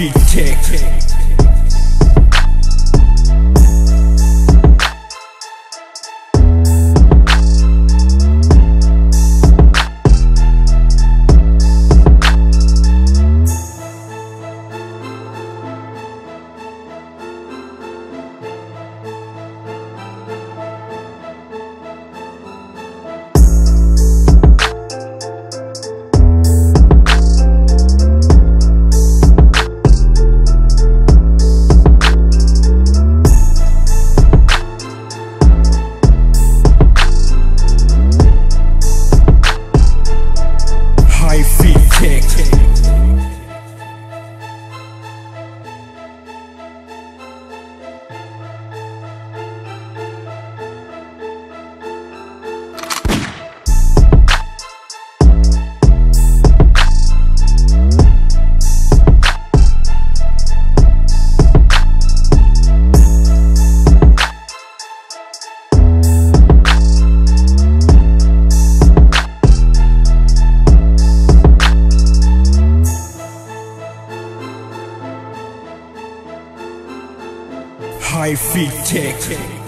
Hify Tech. Hify Tech.